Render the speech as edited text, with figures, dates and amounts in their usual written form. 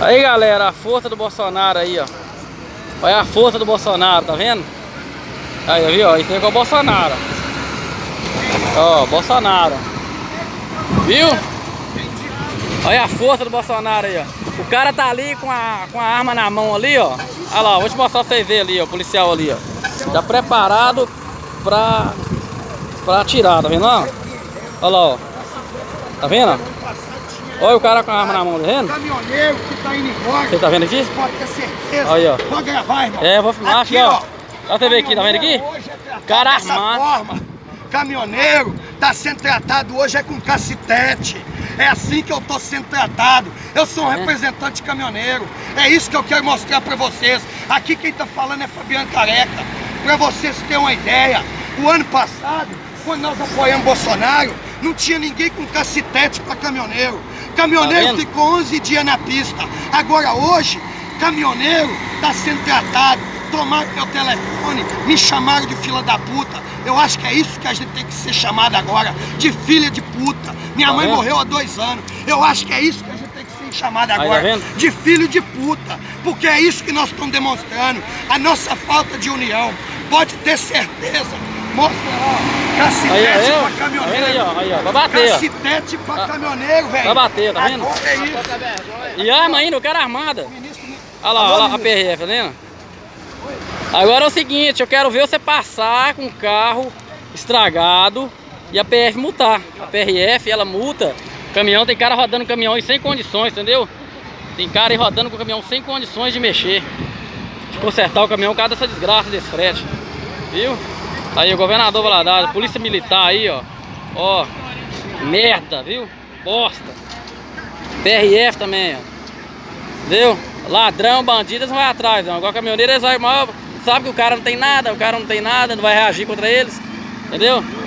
Aí, galera, a força do Bolsonaro aí, ó. Olha a força do Bolsonaro, tá vendo? Aí, viu? Ó, isso aí é com o Bolsonaro. Ó, Bolsonaro. Viu? Olha a força do Bolsonaro aí, ó. O cara tá ali com a arma na mão ali, ó. Olha lá, vou te mostrar pra vocês verem ali, ó. O policial ali, ó. Tá preparado pra atirar, tá vendo lá? Olha lá, ó. Tá vendo? Olha o cara com a arma na mão, tá vendo? Caminhoneiro que tá indo embora. Você tá vendo aqui? Pode ter certeza. Aí, ó. Pode gravar, irmão. É, vou filmar aqui, ó. Olha você ver aqui, tá vendo aqui? Cara armado. Caminhoneiro tá sendo tratado hoje é com cacetete. É assim que eu tô sendo tratado. Eu sou um representante caminhoneiro. É isso que eu quero mostrar pra vocês. Aqui quem tá falando é Fabiano Careca. Pra vocês terem uma ideia, o ano passado, quando nós apoiamos Bolsonaro, não tinha ninguém com cacetete para caminhoneiro. Caminhoneiro tá ficou 11 dias na pista. Agora hoje, caminhoneiro está sendo tratado. Tomaram meu telefone, me chamaram de fila da puta. Eu acho que é isso que a gente tem que ser chamado agora, de filha de puta. Minha mãe morreu há 2 anos. Eu acho que é isso que a gente tem que ser chamado agora, de filho de puta. Porque é isso que nós estamos demonstrando. A nossa falta de união. Pode ter certeza. Mostra lá. Cacetete pra caminhoneiro. Aí, ó. Vai bater. Cacetete pra caminhoneiro, velho. Vai bater, tá vendo? É isso. E arma ainda, o cara armada. Olha lá, a PRF, tá vendo? Agora é o seguinte, eu quero ver você passar com o carro estragado e a PRF multar. A PRF, ela multa. Caminhão, tem cara rodando caminhão aí sem condições, entendeu? Tem cara aí rodando com o caminhão sem condições de mexer, de consertar o caminhão por causa dessa desgraça desse frete. Viu? Aí o governador Valadares, polícia militar aí, ó. Ó, merda, viu? Bosta. PRF também, ó. Entendeu? Ladrão, bandido, eles vão atrás, não. Agora caminhoneiro, eles vão, sabe que o cara não tem nada, não vai reagir contra eles. Entendeu?